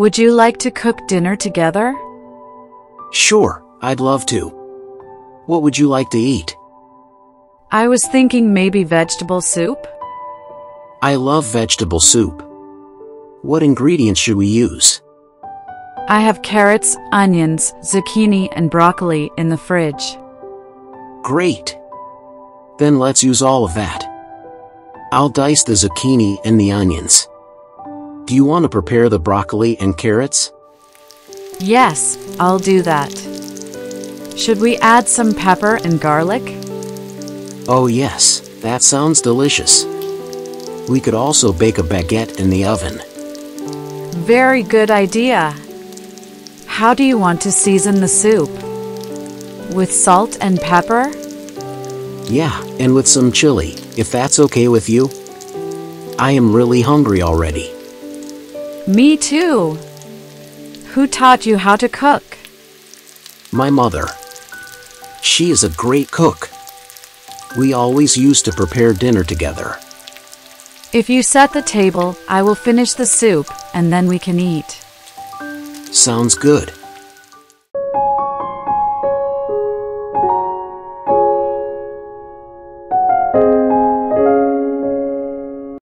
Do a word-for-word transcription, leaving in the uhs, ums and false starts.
Would you like to cook dinner together? Sure, I'd love to. What would you like to eat? I was thinking maybe vegetable soup. I love vegetable soup. What ingredients should we use? I have carrots, onions, zucchini, and broccoli in the fridge. Great. Then let's use all of that. I'll dice the zucchini and the onions. Do you want to prepare the broccoli and carrots? Yes, I'll do that. Should we add some pepper and garlic? Oh yes, that sounds delicious. We could also bake a baguette in the oven. Very good idea. How do you want to season the soup? With salt and pepper? Yeah, and with some chili, if that's okay with you. I am really hungry already. Me too. Who taught you how to cook? My mother. She is a great cook. We always used to prepare dinner together. If you set the table, I will finish the soup, and then we can eat. Sounds good.